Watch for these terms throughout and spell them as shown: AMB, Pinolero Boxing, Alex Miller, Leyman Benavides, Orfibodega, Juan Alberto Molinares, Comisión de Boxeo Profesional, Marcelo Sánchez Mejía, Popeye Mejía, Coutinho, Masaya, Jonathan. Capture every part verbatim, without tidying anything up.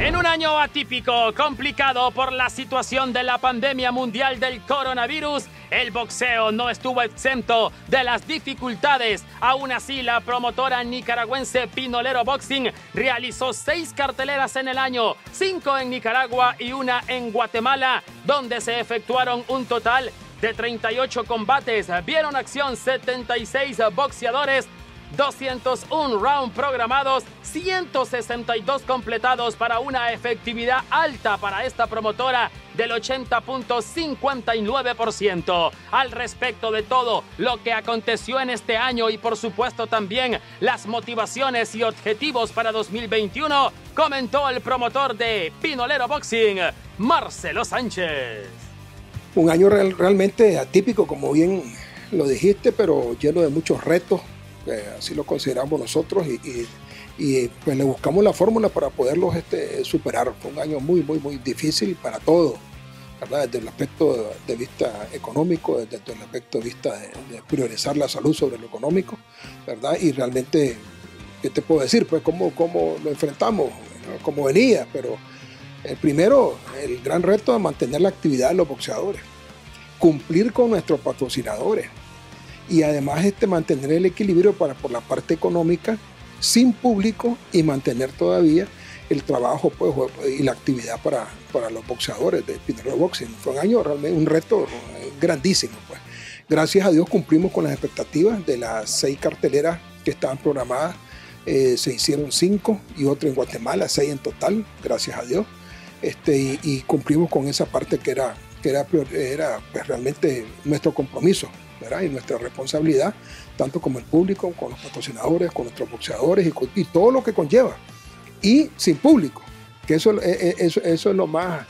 En un año atípico, complicado por la situación de la pandemia mundial del coronavirus, el boxeo no estuvo exento de las dificultades. Aún así, la promotora nicaragüense Pinolero Boxing realizó seis carteleras en el año, cinco en Nicaragua y una en Guatemala, donde se efectuaron un total de treinta y ocho combates. Vieron acción setenta y seis boxeadores, doscientos uno rounds programados, ciento sesenta y dos completados para una efectividad alta para esta promotora del ochenta punto cincuenta y nueve por ciento. Al respecto de todo lo que aconteció en este año y por supuesto también las motivaciones y objetivos para dos mil veintiuno, comentó el promotor de Pinolero Boxing, Marcelo Sánchez. Un año real, realmente atípico, como bien lo dijiste, pero lleno de muchos retos. Así lo consideramos nosotros y, y, y pues le buscamos la fórmula para poderlos este, superar. Fue un año muy, muy, muy difícil para todos, ¿verdad? Desde el aspecto de vista económico, desde el aspecto de vista de, de priorizar la salud sobre lo económico, ¿verdad? Y realmente, ¿qué te puedo decir? Pues cómo, cómo lo enfrentamos, cómo venía, pero eh, primero el gran reto de mantener la actividad de los boxeadores, cumplir con nuestros patrocinadores, y además este, mantener el equilibrio para, por la parte económica, sin público, y mantener todavía el trabajo pues, y la actividad para, para los boxeadores de Pinolero Boxing. Fue un año realmente un reto grandísimo. Pues. Gracias a Dios cumplimos con las expectativas de las seis carteleras que estaban programadas. Eh, se hicieron cinco y otro en Guatemala, seis en total, gracias a Dios. Este, y, y cumplimos con esa parte que era, que era, era pues, realmente nuestro compromiso, ¿verdad? Y nuestra responsabilidad, tanto como el público, con los patrocinadores, con nuestros boxeadores y, con, y todo lo que conlleva. Y sin público, que eso, eso, eso es lo más...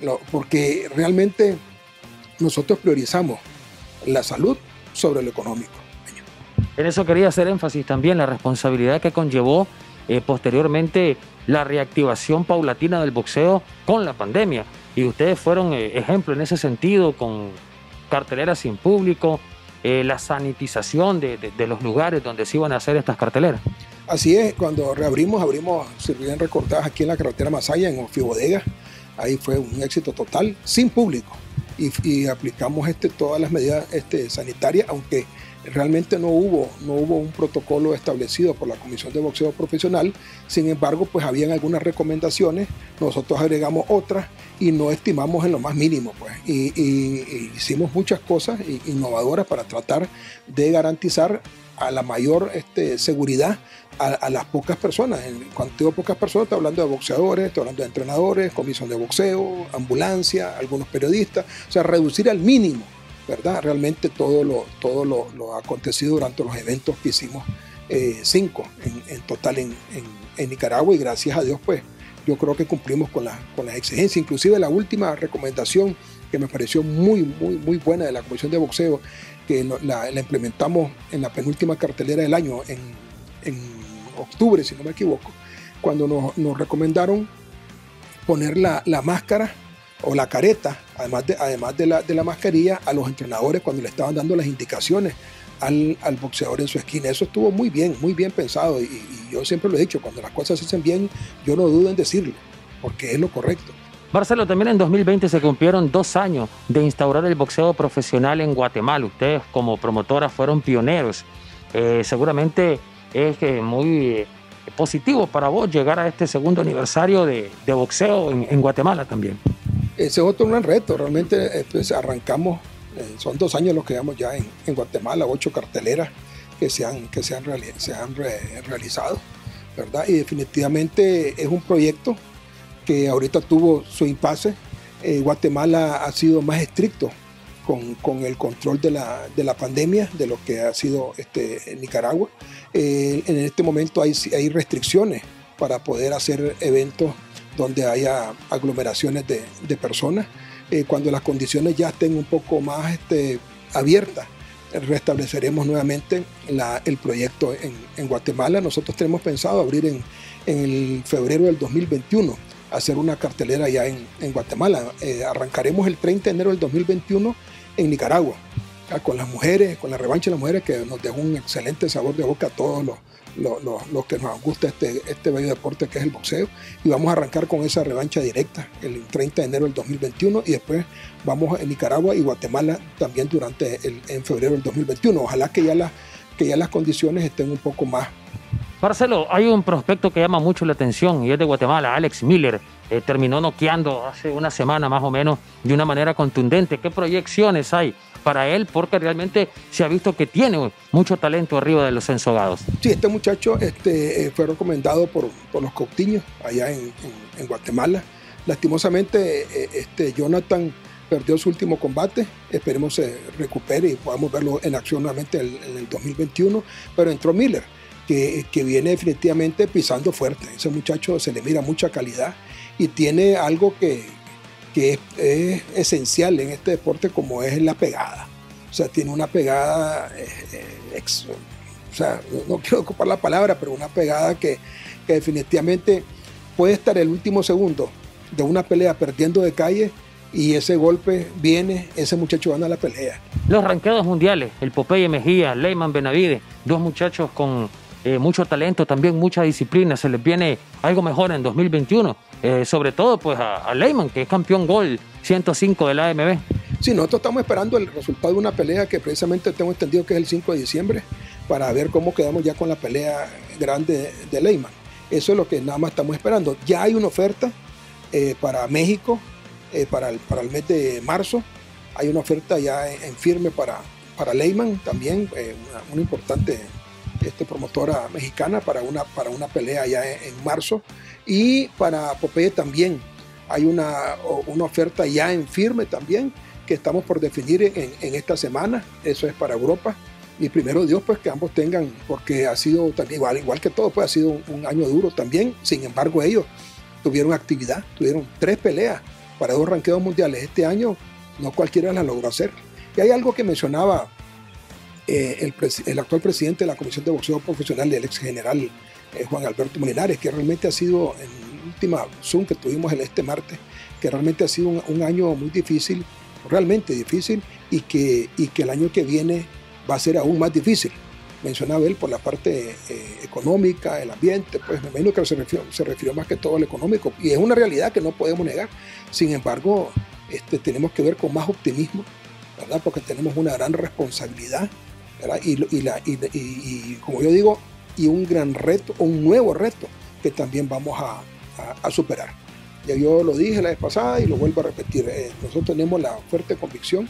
Lo, porque realmente nosotros priorizamos la salud sobre lo económico. En eso quería hacer énfasis también, la responsabilidad que conllevó eh, posteriormente la reactivación paulatina del boxeo con la pandemia. Y ustedes fueron eh, ejemplo en ese sentido con... carteleras sin público, eh, la sanitización de, de, de los lugares donde se iban a hacer estas carteleras. Así es, cuando reabrimos, abrimos, si bien recordás, aquí en la carretera Masaya, en Orfibodega, ahí fue un éxito total, sin público, y, y aplicamos este, todas las medidas este, sanitarias, aunque realmente no hubo, no hubo un protocolo establecido por la Comisión de Boxeo Profesional. Sin embargo, pues habían algunas recomendaciones, nosotros agregamos otras y no estimamos en lo más mínimo, pues. Y, y, y hicimos muchas cosas innovadoras para tratar de garantizar a la mayor este, seguridad a, a las pocas personas. Cuando digo pocas personas, estoy hablando de boxeadores, estoy hablando de entrenadores, comisión de boxeo, ambulancia, algunos periodistas, o sea, reducir al mínimo, ¿verdad? Realmente todo lo, todo lo, lo acontecido durante los eventos que hicimos, eh, cinco en, en total en, en, en Nicaragua, y gracias a Dios, pues yo creo que cumplimos con, la, con las exigencias. Inclusive la última recomendación que me pareció muy, muy, muy buena de la Comisión de Boxeo, que la, la implementamos en la penúltima cartelera del año, en, en octubre, si no me equivoco, cuando nos, nos recomendaron poner la, la máscara o la careta, además, de, además de, la, de la mascarilla, a los entrenadores cuando le estaban dando las indicaciones al, al boxeador en su esquina. Eso estuvo muy bien, muy bien pensado, y, y yo siempre lo he dicho, cuando las cosas se hacen bien, yo no dudo en decirlo, porque es lo correcto. Marcelo, también en dos mil veinte se cumplieron dos años de instaurar el boxeo profesional en Guatemala. Ustedes como promotora fueron pioneros. Eh, seguramente es eh, muy eh, positivo para vos llegar a este segundo aniversario de, de boxeo en, en Guatemala también. Ese es otro gran reto, realmente pues, arrancamos, eh, son dos años los que llevamos ya en, en Guatemala, ocho carteleras que se han, que se han, reali se han re realizado, ¿verdad? Y definitivamente es un proyecto que ahorita tuvo su impasse. Eh, Guatemala ha sido más estricto con, con el control de la, de la pandemia de lo que ha sido este, Nicaragua. Eh, en este momento hay, hay restricciones para poder hacer eventos donde haya aglomeraciones de, de personas. Eh, cuando las condiciones ya estén un poco más este, abiertas, restableceremos nuevamente la, el proyecto en, en Guatemala. Nosotros tenemos pensado abrir en, en el febrero del dos mil veintiuno, hacer una cartelera ya en, en Guatemala. Eh, arrancaremos el treinta de enero del dos mil veintiuno en Nicaragua, ¿verdad? Con las mujeres, con la revancha de las mujeres, que nos dejó un excelente sabor de boca a todos los los lo, lo que nos gusta este, este bello deporte que es el boxeo, y vamos a arrancar con esa revancha directa el treinta de enero del dos mil veintiuno y después vamos a Nicaragua y Guatemala también durante el, en febrero del dos mil veintiuno. Ojalá que ya, la, que ya las condiciones estén un poco más. Marcelo, hay un prospecto que llama mucho la atención y es de Guatemala, Alex Miller. Eh, terminó noqueando hace una semana más o menos de una manera contundente. ¿Qué proyecciones hay para él? Porque realmente se ha visto que tiene mucho talento arriba de los ensogados. Sí, este muchacho este, fue recomendado por, por los Coutinho allá en, en, en Guatemala. Lastimosamente, este, Jonathan perdió su último combate. Esperemos se recupere y podamos verlo en acción nuevamente en, en el dos mil veintiuno. Pero entró Miller, que, que viene definitivamente pisando fuerte. Ese muchacho se le mira mucha calidad y tiene algo que, que es, es esencial en este deporte, como es la pegada. O sea, tiene una pegada, eh, ex, o sea, no, no quiero ocupar la palabra, pero una pegada que, que definitivamente puede estar el último segundo de una pelea perdiendo de calle y ese golpe viene, ese muchacho gana la pelea. Los ranqueados mundiales, el Popeye Mejía, Leyman Benavides, dos muchachos con eh, mucho talento, también mucha disciplina, se les viene algo mejor en dos mil veintiuno. Eh, sobre todo pues a, a Leyman, que es campeón gol ciento cinco de la A M B. Sí, nosotros estamos esperando el resultado de una pelea que precisamente tengo entendido que es el cinco de diciembre, para ver cómo quedamos ya con la pelea grande de Leyman. Eso es lo que nada más estamos esperando. Ya hay una oferta eh, para México, eh, para, el, para el mes de marzo. Hay una oferta ya en, en firme para, para Leyman también, eh, una, una importante este, promotora mexicana para una, para una pelea ya en, en marzo. Y para Popeye también hay una, una oferta ya en firme también, que estamos por definir en, en esta semana. Eso es para Europa. Y primero Dios, pues que ambos tengan, porque ha sido también, igual, igual que todo, pues ha sido un, un año duro también. Sin embargo, ellos tuvieron actividad, tuvieron tres peleas para dos ranqueos mundiales este año. No cualquiera las logró hacer. Y hay algo que mencionaba eh, el, el actual presidente de la Comisión de Boxeo Profesional, el ex general Juan Alberto Molinares, que realmente ha sido, en el último Zoom que tuvimos el este martes, que realmente ha sido un, un año muy difícil, realmente difícil, y que, y que el año que viene va a ser aún más difícil. Mencionaba él por la parte eh, económica, el ambiente, pues me imagino que se refirió, se refirió más que todo al económico, y es una realidad que no podemos negar. Sin embargo, este, tenemos que ver con más optimismo, ¿verdad? Porque tenemos una gran responsabilidad, ¿verdad? Y, y, la, y, y, y como yo digo, y un gran reto, un nuevo reto que también vamos a, a, a superar. Ya yo lo dije la vez pasada y lo vuelvo a repetir. Eh, nosotros tenemos la fuerte convicción,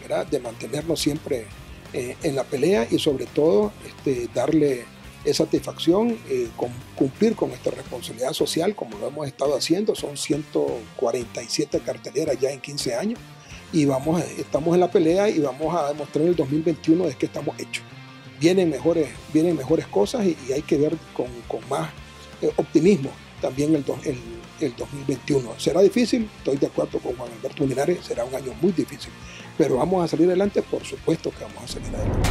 ¿verdad?, de mantenernos siempre eh, en la pelea y sobre todo este, darle esa satisfacción, eh, con, cumplir con nuestra responsabilidad social como lo hemos estado haciendo. Son ciento cuarenta y siete carteleras ya en quince años y vamos, estamos en la pelea y vamos a demostrar en el dos mil veintiuno de qué estamos hechos. Vienen mejores, vienen mejores cosas y, y hay que ver con, con más eh, optimismo también el, do, el, el dos mil veintiuno. Será difícil, estoy de acuerdo con Juan Alberto Molinares, será un año muy difícil, pero vamos a salir adelante, por supuesto que vamos a salir adelante.